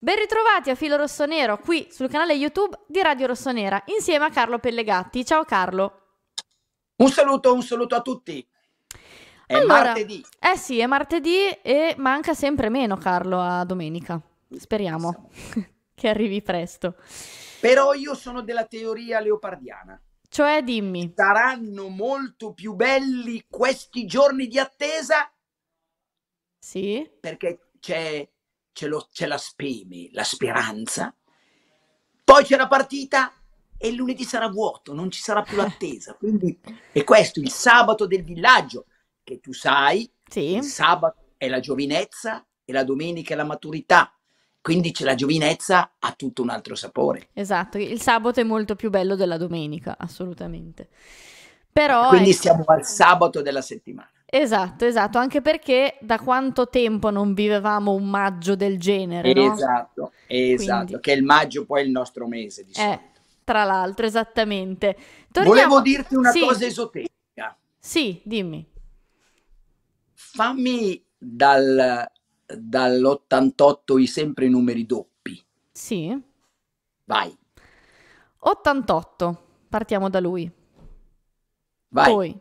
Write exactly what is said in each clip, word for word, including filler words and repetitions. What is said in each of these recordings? Ben ritrovati a Filo Rossonero qui sul canale YouTube di Radio Rossonera insieme a Carlo Pellegatti. Ciao Carlo. Un saluto, un saluto a tutti. È allora, martedì. Eh sì, è martedì e manca sempre meno, Carlo, a domenica. Speriamo che arrivi presto. Però io sono della teoria leopardiana. Cioè, dimmi. Saranno molto più belli questi giorni di attesa? Sì. Perché c'è... c'è la speme, la speranza, poi c'è la partita e lunedì sarà vuoto, non ci sarà più l'attesa, quindi è questo il sabato del villaggio, che tu sai, sì. Il sabato è la giovinezza e la domenica è la maturità, quindi c'è la giovinezza ha tutto un altro sapore. Esatto, il sabato è molto più bello della domenica, assolutamente. Però quindi ecco. Siamo al sabato della settimana. Esatto, esatto, anche perché da quanto tempo non vivevamo un maggio del genere, no? Esatto, esatto, quindi... che il maggio poi è il nostro mese, diciamo. Eh, tra l'altro, esattamente. Torniamo... Volevo dirti una sì. cosa esoterica. Sì, dimmi. Fammi dal, dall'ottantotto i sempre i numeri doppi. Sì. Vai. ottantotto, partiamo da lui. Vai. Poi.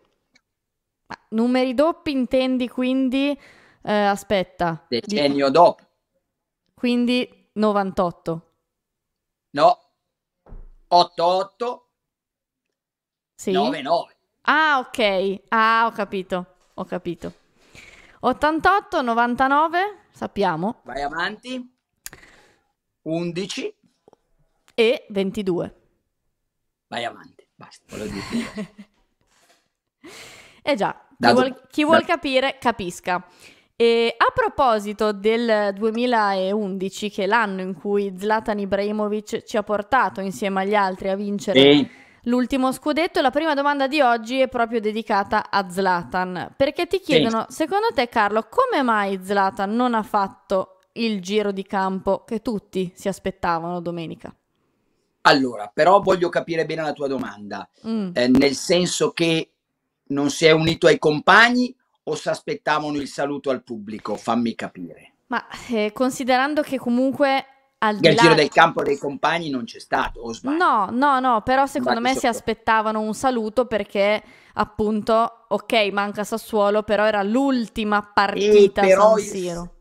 Ma numeri doppi intendi quindi, eh, aspetta. Decennio dopo. Quindi novantotto. No, ottantotto, sì. novantanove. Ah, ok. Ah, ho capito, ho capito. ottantotto, novantanove, sappiamo. Vai avanti. undici. E ventidue. Vai avanti, basta, volevo dire. Eh già, chi vuol, chi vuol capire capisca. E a proposito del duemilaundici, che è l'anno in cui Zlatan Ibrahimović ci ha portato insieme agli altri a vincere sì. l'ultimo scudetto, la prima domanda di oggi è proprio dedicata a Zlatan, perché ti chiedono, sì. secondo te Carlo, come mai Zlatan non ha fatto il giro di campo che tutti si aspettavano domenica? Allora, però voglio capire bene la tua domanda, mm. eh, nel senso che non si è unito ai compagni o si aspettavano il saluto al pubblico? Fammi capire. Ma eh, considerando che comunque al di là... giro del campo dei compagni non c'è stato, o sbaglio? No, no, no, però secondo me si aspettavano un saluto perché appunto, ok, manca Sassuolo, però era l'ultima partita a San Siro.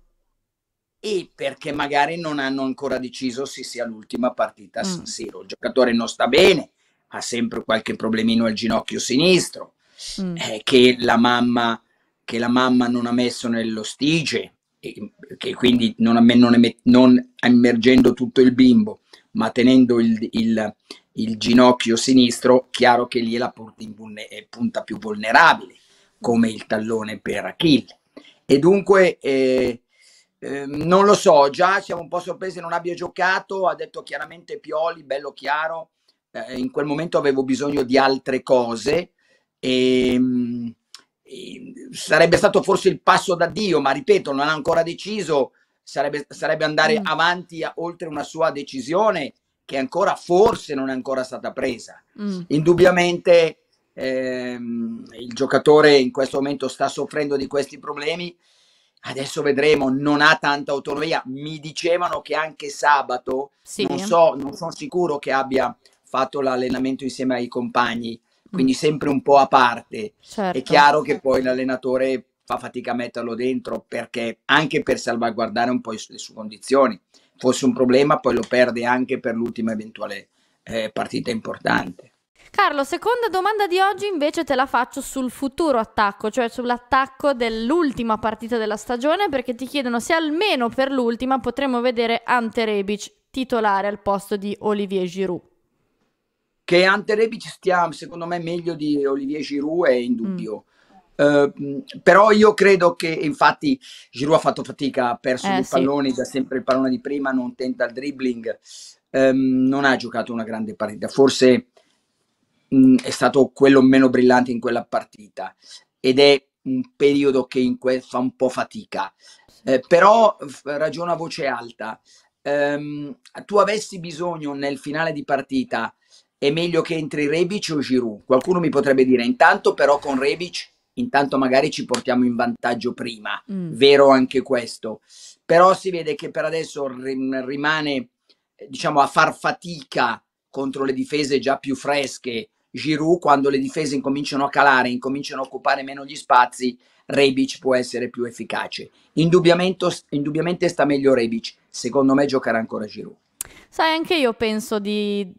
E perché magari non hanno ancora deciso se sia l'ultima partita a mm. San Siro. Il giocatore non sta bene, ha sempre qualche problemino al ginocchio sinistro. Mm. Eh, che, la mamma, che la mamma non ha messo nello stige e, che quindi non, non, non immergendo tutto il bimbo ma tenendo il, il, il ginocchio sinistro, chiaro che lì è la punta più vulnerabile come il tallone per Achille e dunque eh, eh, non lo so, già siamo un po' sorpresi, non abbia giocato, ha detto chiaramente Pioli, bello chiaro, eh, in quel momento avevo bisogno di altre cose. E, e sarebbe stato forse il passo d'addio, ma ripeto, non ha ancora deciso, sarebbe, sarebbe andare mm. avanti a, oltre una sua decisione che ancora forse non è ancora stata presa. Mm. Indubbiamente ehm, il giocatore in questo momento sta soffrendo di questi problemi, adesso vedremo, non ha tanta autonomia, mi dicevano che anche sabato, sì. non so, non sono sicuro che abbia fatto l'allenamento insieme ai compagni, quindi sempre un po' a parte, certo. È chiaro che poi l'allenatore fa fatica a metterlo dentro perché anche per salvaguardare un po' le sue condizioni, fosse un problema poi lo perde anche per l'ultima eventuale eh, partita importante. Carlo, seconda domanda di oggi invece te la faccio sul futuro attacco, cioè sull'attacco dell'ultima partita della stagione, perché ti chiedono se almeno per l'ultima potremo vedere Ante Rebic titolare al posto di Olivier Giroud. Che Ante Rebic stia, secondo me, meglio di Olivier Giroud è indubbio. Mm. Uh, però io credo che, infatti, Giroud ha fatto fatica, ha perso eh, dei sì. palloni, da sempre il pallone di prima, non tenta il dribbling, um, non ha giocato una grande partita. Forse um, è stato quello meno brillante in quella partita. Ed è un periodo che in fa un po' fatica. Sì. Uh, però ragiona a voce alta. Um, tu avessi bisogno nel finale di partita... È meglio che entri Rebic o Giroud? Qualcuno mi potrebbe dire, intanto però con Rebic, intanto magari ci portiamo in vantaggio prima, mm. vero anche questo, però si vede che per adesso rimane, diciamo, a far fatica contro le difese già più fresche Giroud. Quando le difese incominciano a calare, incominciano a occupare meno gli spazi, Rebic può essere più efficace. Indubbiamente, indubbiamente sta meglio Rebic, secondo me giocherà ancora Giroud. Sai, anche io penso di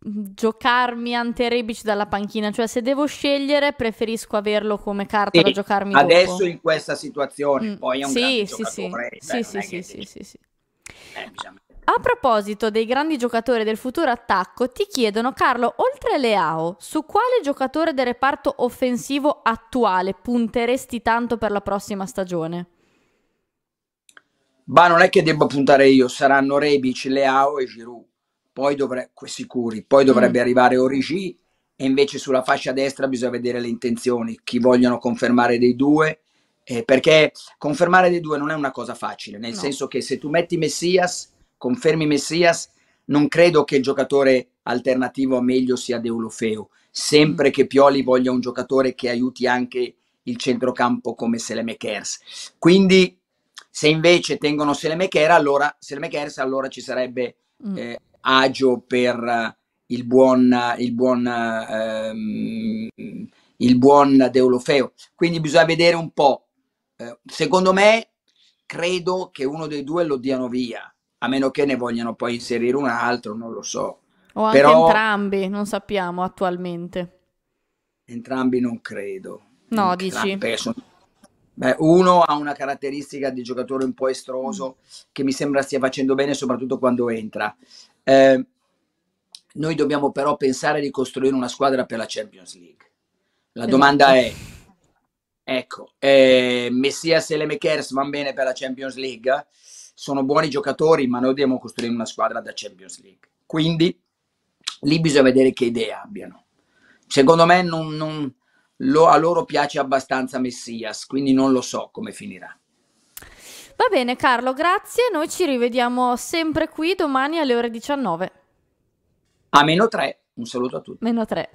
giocarmi Ante Rebic dalla panchina, cioè se devo scegliere preferisco averlo come carta, sì, da giocarmi adesso dopo, in questa situazione. Mm, poi è un sì, sì, sì. Sì, sì, sì, sì, sì, sì. Eh, bisogna... A proposito dei grandi giocatori del futuro attacco, ti chiedono, Carlo, oltre Leao, su quale giocatore del reparto offensivo attuale punteresti tanto per la prossima stagione? Bah, non è che debba puntare io, saranno Rebic, Leao e Giroud, poi dovrebbe, sicuri, poi dovrebbe mm. arrivare Origi, e invece sulla fascia destra bisogna vedere le intenzioni, chi vogliono confermare dei due, eh, perché confermare dei due non è una cosa facile, nel no. senso che se tu metti Messias... confermi Messias, non credo che il giocatore alternativo a meglio sia Deulofeu, sempre che Pioli voglia un giocatore che aiuti anche il centrocampo come Saelemaekers. Quindi se invece tengono Saelemaekers, allora, allora ci sarebbe eh, agio per il buon, il buon, ehm, il buon Deulofeu. Quindi bisogna vedere un po'. Eh, secondo me, credo che uno dei due lo diano via, a meno che ne vogliano poi inserire un altro, non lo so. O anche Però, entrambi, non sappiamo attualmente. Entrambi non credo. No, entrambi, dici? Sono... Beh, uno ha una caratteristica di giocatore un po' estroso, mm. che mi sembra stia facendo bene, soprattutto quando entra. Eh, noi dobbiamo però pensare di costruire una squadra per la Champions League. La esatto. domanda è, ecco, eh, Messias e Saelemaekers vanno bene per la Champions League? Sono buoni giocatori, ma noi dobbiamo costruire una squadra da Champions League. Quindi lì bisogna vedere che idee abbiano. Secondo me non, non, lo, a loro piace abbastanza Messias, quindi non lo so come finirà. Va bene Carlo, grazie. Noi ci rivediamo sempre qui domani alle ore diciannove. A meno tre. Un saluto a tutti. Meno tre.